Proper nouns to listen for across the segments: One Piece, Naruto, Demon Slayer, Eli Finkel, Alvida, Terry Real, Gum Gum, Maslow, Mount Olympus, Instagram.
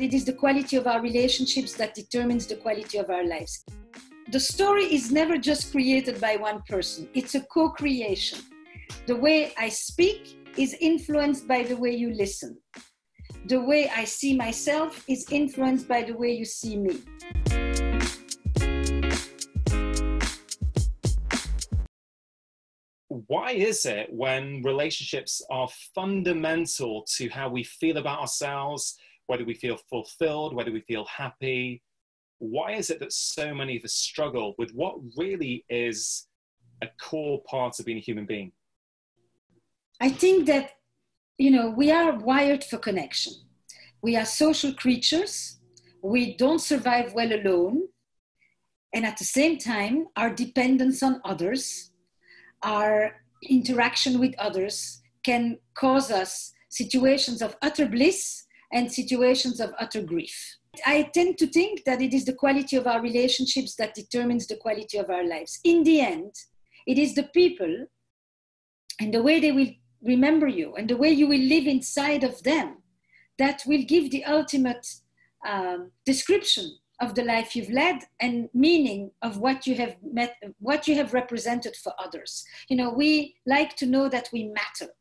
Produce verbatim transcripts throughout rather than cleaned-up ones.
It is the quality of our relationships that determines the quality of our lives. The story is never just created by one person. It's a co-creation. The way I speak is influenced by the way you listen. The way I see myself is influenced by the way you see me. Why is it when relationships are fundamental to how we feel about ourselves, whether we feel fulfilled, whether we feel happy, why is it that so many of us struggle with what really is a core part of being a human being? I think that, you know, we are wired for connection. We are social creatures. We don't survive well alone. And at the same time, our dependence on others, our interaction with others can cause us situations of utter bliss and situations of utter grief. I tend to think that it is the quality of our relationships that determines the quality of our lives. In the end, it is the people and the way they will remember you and the way you will live inside of them that will give the ultimate um, description of the life you've led and meaning of what you have met, what you have represented for others. You know, we like to know that we matter,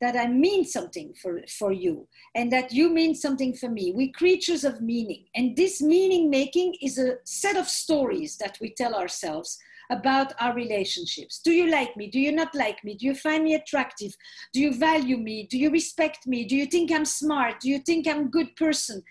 that I mean something for, for you, and that you mean something for me. We're creatures of meaning. And this meaning making is a set of stories that we tell ourselves about our relationships. Do you like me? Do you not like me? Do you find me attractive? Do you value me? Do you respect me? Do you think I'm smart? Do you think I'm a good person?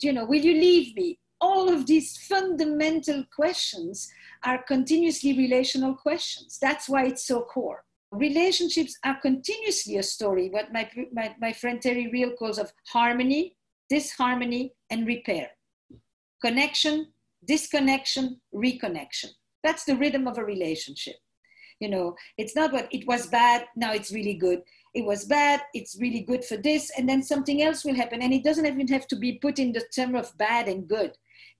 You know, will you leave me? All of these fundamental questions are continuously relational questions. That's why it's so core. Relationships are continuously a story, what my, my, my friend Terry Real calls of harmony, disharmony, and repair. Connection, disconnection, reconnection. That's the rhythm of a relationship. You know, it's not what it was bad, now it's really good. It was bad, it's really good for this, and then something else will happen. And it doesn't even have to be put in the term of bad and good.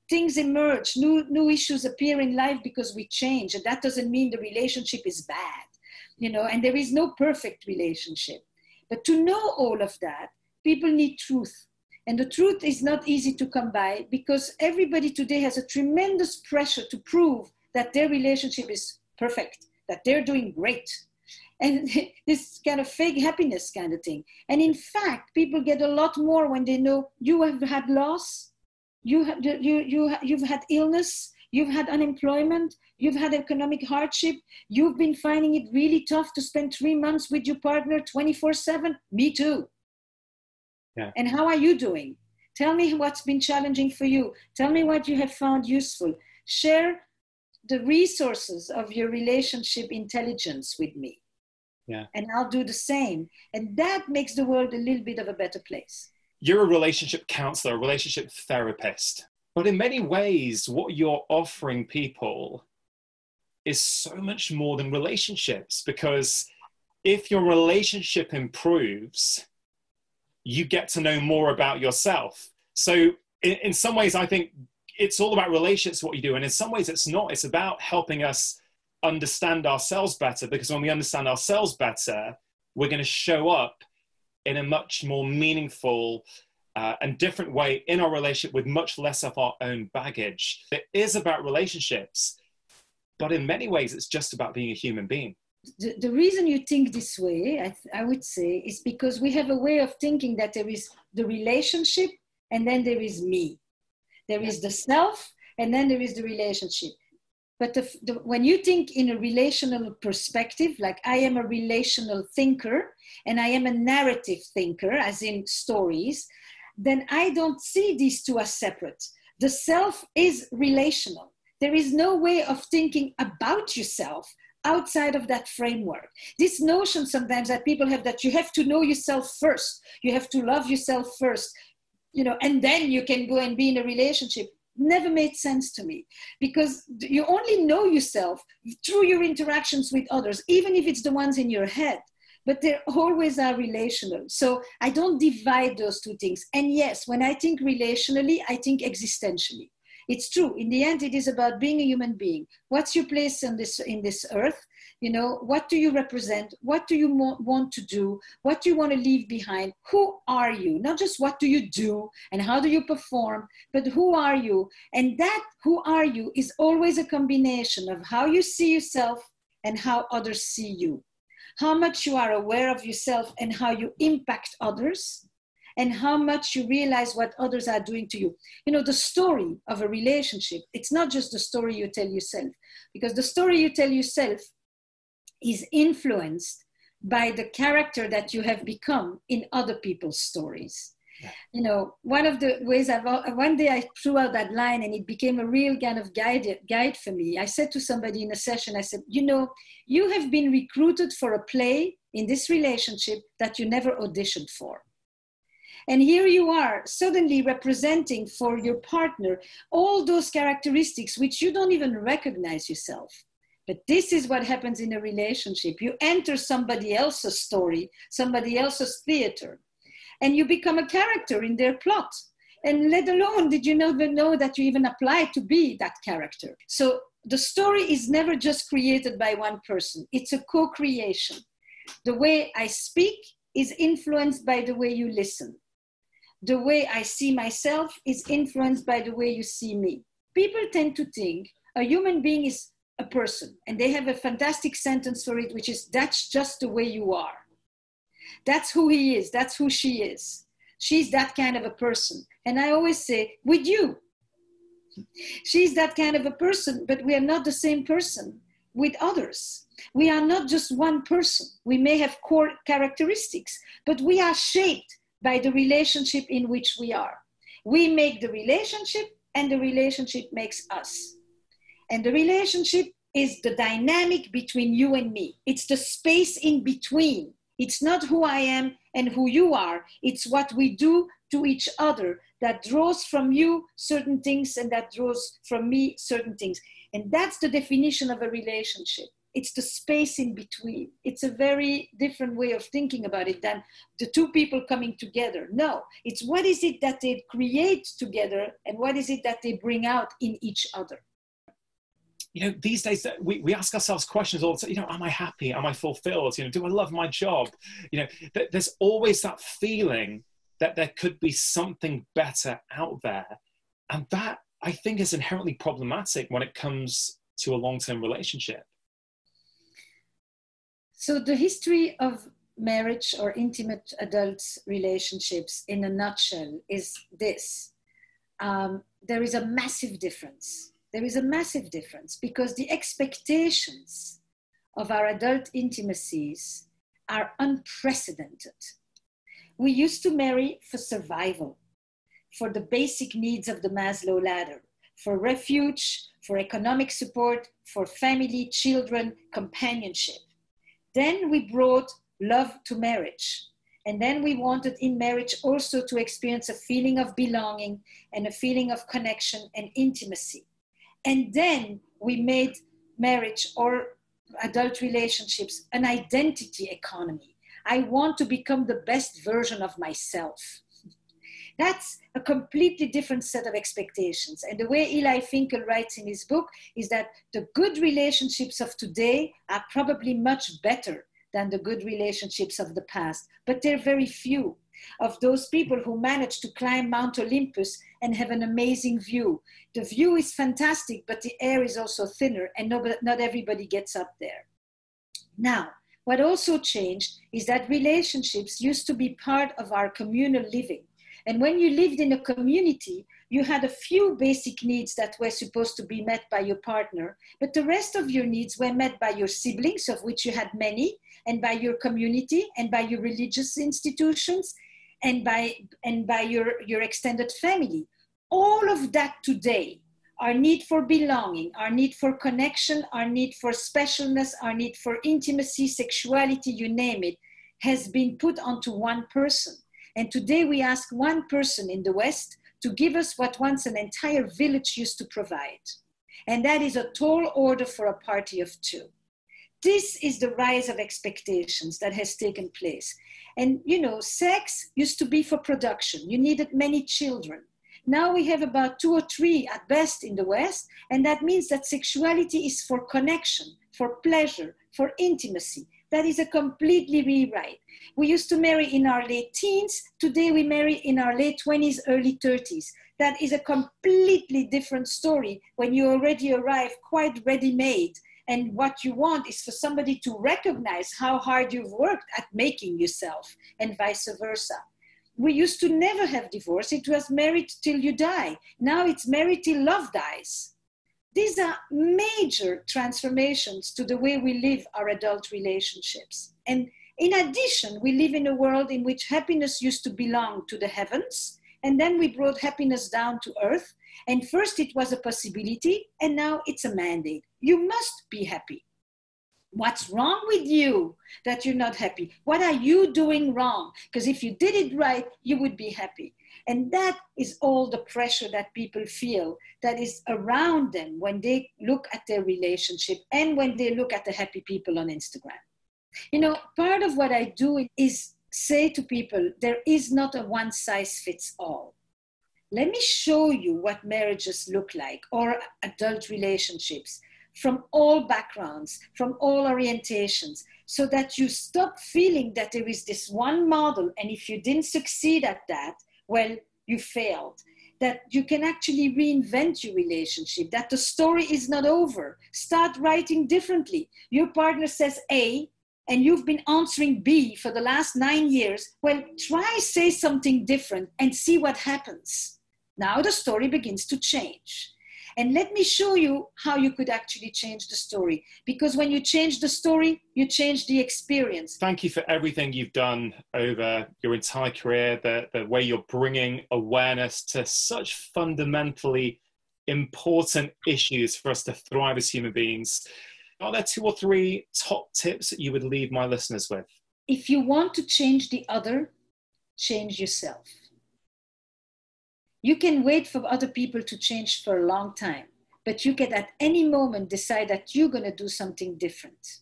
Things emerge, new, new issues appear in life because we change, and that doesn't mean the relationship is bad, you know, and there is no perfect relationship. But to know all of that, people need truth. And the truth is not easy to come by because everybody today has a tremendous pressure to prove that their relationship is perfect, that they're doing great. And this kind of fake happiness kind of thing. And in fact, people get a lot more when they know you have had loss, you have, you, you, you've had illness, you've had unemployment, you've had economic hardship, you've been finding it really tough to spend three months with your partner twenty-four seven. Me too. Yeah. And how are you doing? Tell me what's been challenging for you. Tell me what you have found useful. Share the resources of your relationship intelligence with me. Yeah. And I'll do the same. And that makes the world a little bit of a better place. You're a relationship counselor, a relationship therapist. But in many ways, what you're offering people is so much more than relationships. Because if your relationship improves, you get to know more about yourself. So in, in some ways, I think it's all about relationships, what you do. And in some ways, it's not. It's about helping us understand ourselves better, because when we understand ourselves better, we're going to show up in a much more meaningful uh, and different way in our relationship with much less of our own baggage. It is about relationships, but in many ways, it's just about being a human being. The, the reason you think this way, I, th I would say, is because we have a way of thinking that there is the relationship and then there is me. There is the self and then there is the relationship. But the, the, when you think in a relational perspective, like I am a relational thinker and I am a narrative thinker, as in stories, then I don't see these two as separate. The self is relational. There is no way of thinking about yourself outside of that framework. This notion sometimes that people have that you have to know yourself first. You have to love yourself first, you know, and then you can go and be in a relationship. Never made sense to me, because you only know yourself through your interactions with others, even if it's the ones in your head, but they always are relational. So I don't divide those two things. And yes, when I think relationally, I think existentially. It's true. In the end, it is about being a human being. What's your place on this, in this earth? You know, what do you represent? What do you want to do? What do you want to leave behind? Who are you? Not just what do you do and how do you perform, but who are you? And that who are you is always a combination of how you see yourself and how others see you, how much you are aware of yourself and how you impact others, and how much you realize what others are doing to you. You know, the story of a relationship, it's not just the story you tell yourself, because the story you tell yourself is influenced by the character that you have become in other people's stories. Yeah. You know, one of the ways I've, one day I threw out that line and it became a real kind of guide, guide for me. I said to somebody in a session, I said, you know, you have been recruited for a play in this relationship that you never auditioned for. And here you are suddenly representing for your partner all those characteristics which you don't even recognize yourself. But this is what happens in a relationship. You enter somebody else's story, somebody else's theater, and you become a character in their plot. And let alone did you not even know that you even applied to be that character. So the story is never just created by one person. It's a co-creation. The way I speak is influenced by the way you listen. The way I see myself is influenced by the way you see me. People tend to think a human being is a person, and they have a fantastic sentence for it, which is, that's just the way you are. That's who he is, that's who she is. She's that kind of a person. And I always say, with you. She's that kind of a person, but we are not the same person with others. We are not just one person. We may have core characteristics, but we are shaped by the relationship in which we are. We make the relationship, and the relationship makes us. And the relationship is the dynamic between you and me. It's the space in between. It's not who I am and who you are. It's what we do to each other that draws from you certain things and that draws from me certain things. And that's the definition of a relationship. It's the space in between. It's a very different way of thinking about it than the two people coming together. No, it's what is it that they create together and what is it that they bring out in each other. You know, these days we, we ask ourselves questions all the time. You know, am I happy? Am I fulfilled? You know, do I love my job? You know, th- there's always that feeling that there could be something better out there. And that, I think, is inherently problematic when it comes to a long-term relationship. So the history of marriage or intimate adult relationships in a nutshell is this. Um, there is a massive difference. There is a massive difference because the expectations of our adult intimacies are unprecedented. We used to marry for survival, for the basic needs of the Maslow ladder, for refuge, for economic support, for family, children, companionship. Then we brought love to marriage. And then we wanted in marriage also to experience a feeling of belonging and a feeling of connection and intimacy. And then we made marriage or adult relationships an identity economy. I want to become the best version of myself. That's a completely different set of expectations. And the way Eli Finkel writes in his book is that the good relationships of today are probably much better than the good relationships of the past, but they're very few. Of those people who manage to climb Mount Olympus and have an amazing view. The view is fantastic, but the air is also thinner and no, not everybody gets up there. Now, what also changed is that relationships used to be part of our communal living. And when you lived in a community, you had a few basic needs that were supposed to be met by your partner, but the rest of your needs were met by your siblings, of which you had many, and by your community, and by your religious institutions, and by, and by your, your extended family. All of that today, our need for belonging, our need for connection, our need for specialness, our need for intimacy, sexuality, you name it, has been put onto one person. And today we ask one person in the West to give us what once an entire village used to provide. And that is a tall order for a party of two. This is the rise of expectations that has taken place. And, you know, sex used to be for production. You needed many children. Now we have about two or three at best in the West, and that means that sexuality is for connection, for pleasure, for intimacy. That is a completely rewrite. We used to marry in our late teens. Today we marry in our late twenties, early thirties. That is a completely different story when you already arrive quite ready-made. And what you want is for somebody to recognize how hard you've worked at making yourself, and vice versa. We used to never have divorce. It was married till you die. Now it's married till love dies. These are major transformations to the way we live our adult relationships. And in addition, we live in a world in which happiness used to belong to the heavens, and then we brought happiness down to earth. And first it was a possibility, and now it's a mandate. You must be happy. What's wrong with you that you're not happy? What are you doing wrong? Because if you did it right, you would be happy. And that is all the pressure that people feel that is around them when they look at their relationship and when they look at the happy people on Instagram. You know, part of what I do is say to people, there is not a one size fits all. Let me show you what marriages look like or adult relationships from all backgrounds, from all orientations, so that you stop feeling that there is this one model, and if you didn't succeed at that, well, you failed. That you can actually reinvent your relationship, that the story is not over. Start writing differently. Your partner says A, and you've been answering B for the last nine years. Well, try say something different and see what happens. Now the story begins to change. And let me show you how you could actually change the story. Because when you change the story, you change the experience. Thank you for everything you've done over your entire career, the, the way you're bringing awareness to such fundamentally important issues for us to thrive as human beings. Are there two or three top tips that you would leave my listeners with? If you want to change the other, change yourself. You can wait for other people to change for a long time, but you can at any moment decide that you're going to do something different.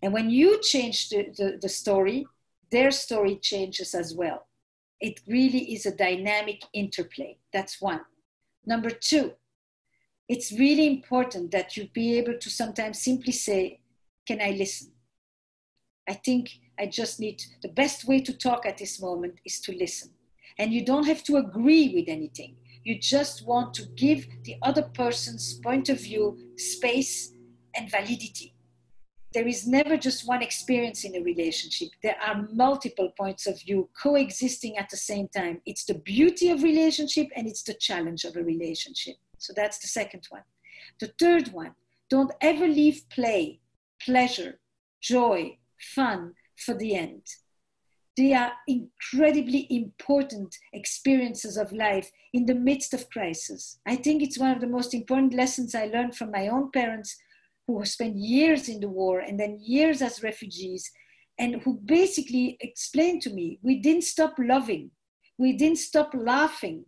And when you change the, the, the story, their story changes as well. It really is a dynamic interplay. That's one. Number two, it's really important that you be able to sometimes simply say, can I listen? I think I just need, the best way to talk at this moment is to listen. And you don't have to agree with anything. You just want to give the other person's point of view space and validity. There is never just one experience in a relationship. There are multiple points of view coexisting at the same time. It's the beauty of relationship and it's the challenge of a relationship. So that's the second one. The third one, don't ever leave play, pleasure, joy, fun for the end. They are incredibly important experiences of life in the midst of crisis. I think it's one of the most important lessons I learned from my own parents, who spent years in the war and then years as refugees, and who basically explained to me, we didn't stop loving, we didn't stop laughing,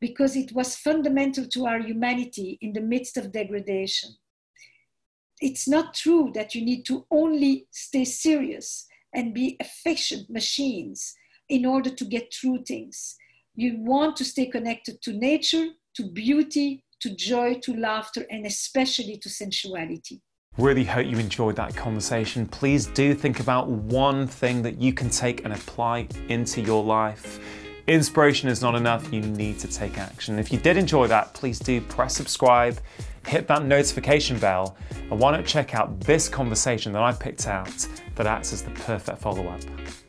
because it was fundamental to our humanity in the midst of degradation. It's not true that you need to only stay serious and be efficient machines in order to get through things. You want to stay connected to nature, to beauty, to joy, to laughter, and especially to sensuality. Really hope you enjoyed that conversation. Please do think about one thing that you can take and apply into your life. Inspiration is not enough, you need to take action. If you did enjoy that, please do press subscribe, hit that notification bell, and why not check out this conversation that I picked out that acts as the perfect follow-up.